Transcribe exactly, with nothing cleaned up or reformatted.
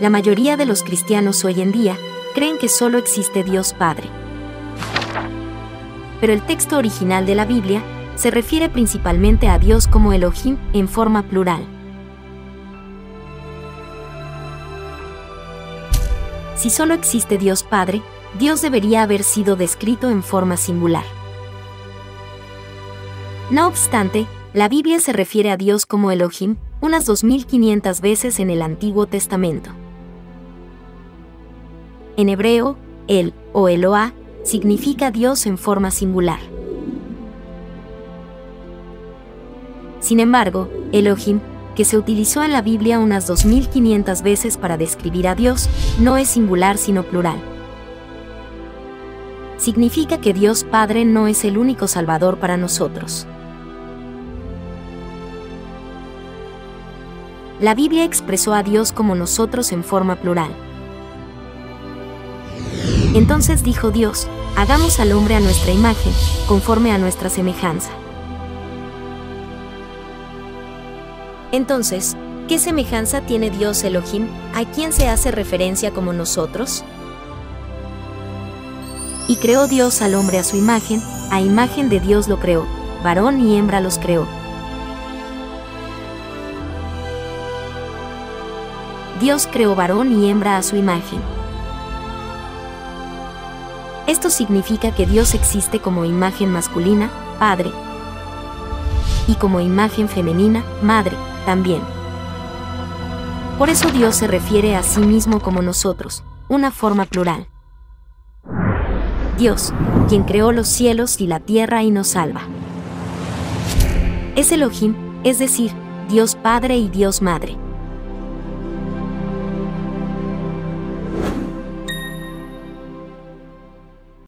la mayoría de los cristianos hoy en día creen que solo existe Dios Padre. Pero el texto original de la Biblia se refiere principalmente a Dios como Elohim en forma plural. Si solo existe Dios Padre, Dios debería haber sido descrito en forma singular. No obstante, la Biblia se refiere a Dios como Elohim unas dos mil quinientas veces en el Antiguo Testamento. En hebreo, el o Eloah significa Dios en forma singular. Sin embargo, Elohim, que se utilizó en la Biblia unas dos mil quinientas veces para describir a Dios, no es singular sino plural. Significa que Dios Padre no es el único Salvador para nosotros. La Biblia expresó a Dios como nosotros en forma plural. Entonces dijo Dios, hagamos al hombre a nuestra imagen, conforme a nuestra semejanza. Entonces, ¿qué semejanza tiene Dios Elohim, a quien se hace referencia como nosotros? Y creó Dios al hombre a su imagen, a imagen de Dios lo creó, varón y hembra los creó. Dios creó varón y hembra a su imagen. Esto significa que Dios existe como imagen masculina, Padre, y como imagen femenina, Madre, también. Por eso Dios se refiere a sí mismo como nosotros, una forma plural. Dios, quien creó los cielos y la tierra y nos salva. Es Elohim, es decir, Dios Padre y Dios Madre.